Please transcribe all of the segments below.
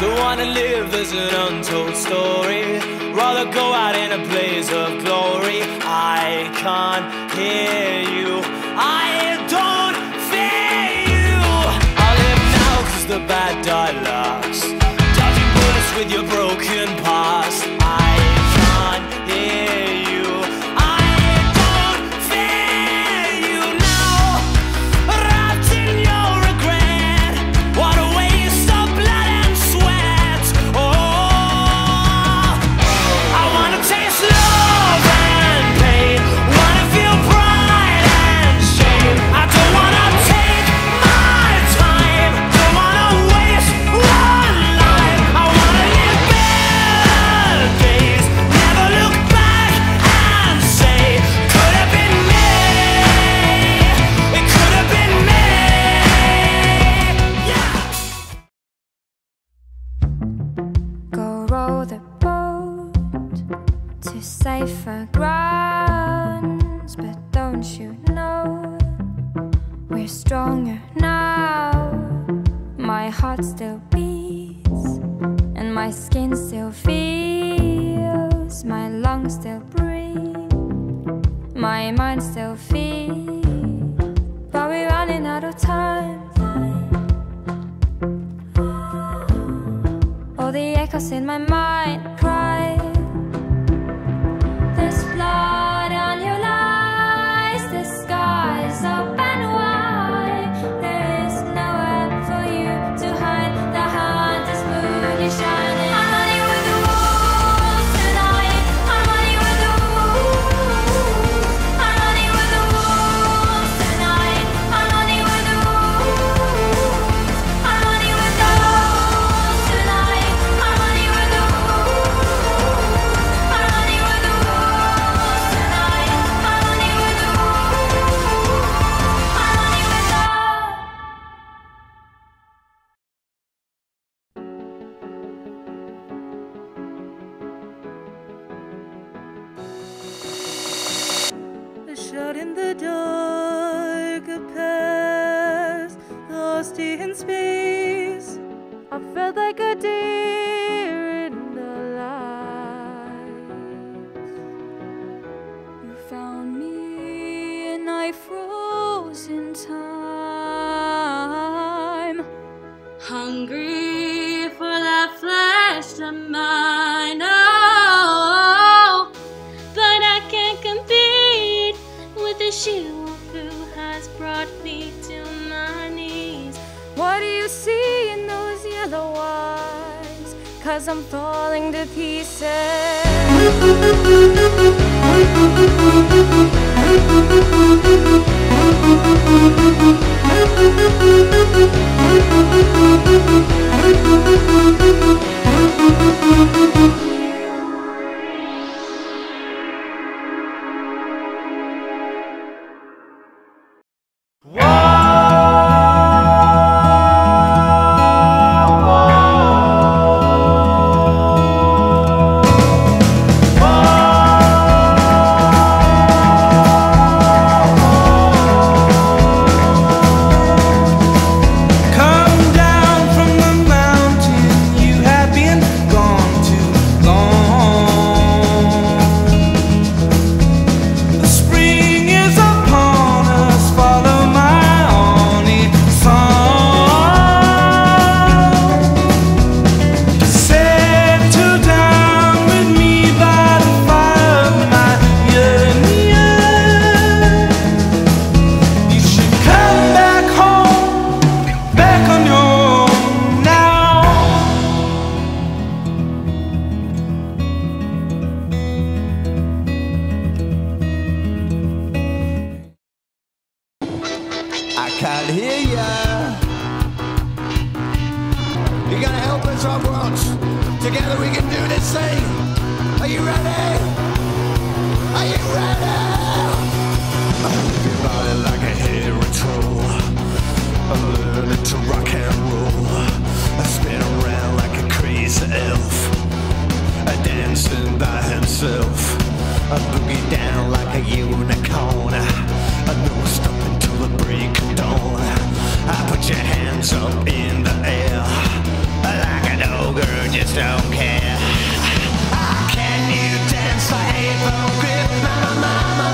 Don't wanna live as an untold story, rather go out in a blaze of glory. I can't hear you, I don't fear you. I live now cause the bad die last, dodging bullets with your broken past. I can't hear you, I don't fear you now, wrapped in your regret. What a waste of blood and sweat. Oh, I wanna taste love and pain, wanna feel pride and shame. I don't wanna take my time, don't wanna waste one life. I wanna live better days, never look back and say, could have been me, it could have been me. Yeah. Go row the boat to safer grounds, but don't you know we're stronger now? My heart still beats, and my skin still feels, my lungs still breathe, my mind still feels, but we're running out of time. All the echoes in my mind cry, there's blood on your lies, the sky's open wide, there is nowhere for you to hide, the heart is moon, you shine. I'm running with the wolves tonight, I'm running with the wolves, I'm running with the wolves tonight, I'm running with the wolves, I'm running with the wolves tonight, I'm running with the wolves, I'm running with the wolves tonight, I'm running with the wolves, I'm running with the wolves. Shut in the dark, a past lost in space. I felt like a deer in the light. You found me, and I froze in time, hungry for that flesh of mine. Oh, but I can't compete with the she-wolf who has brought me to my knees. What do you see in those yellow eyes? Cause I'm falling to pieces. Come down from the mountain, you have been gone too long. The spring is upon us, follow my only song. Settle down with me by the fire of my union. You should come back home, back on your own now. I can't hear ya. You gotta help us, Hogwarts. Together we can do this thing. Are you ready? Are you ready? Your body like a hit ritual. I learned to rock and roll. I spin around like a crazy elf, I dancing by himself. I boogie down like a unicorn. I don't stop until the break of dawn. I put your hands up in the air like an old ogre just don't care. Can you dance by April grip? Mama,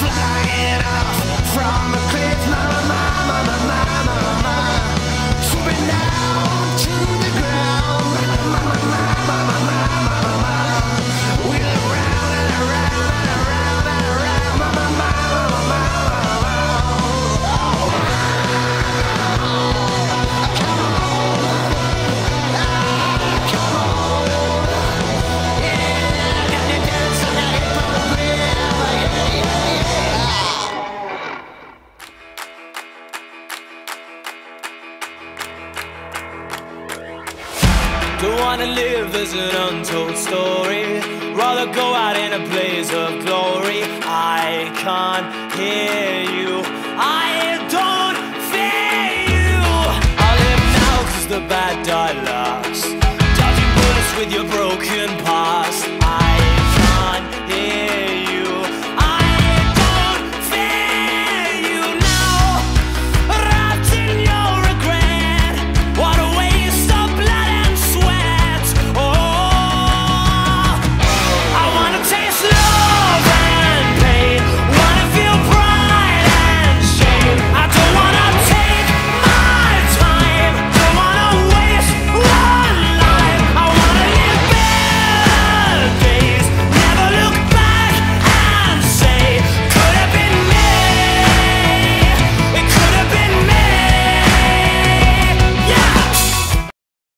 flying off from the cliff. Mama, swooping down to the ground. Mama, wheel around and around and around and around. Mama. Don't wanna live as an untold story, rather go out in a blaze of glory. I can't hear you, I don't fear you. I live now 'cause the bad die last. Dodging bullets with your broken past.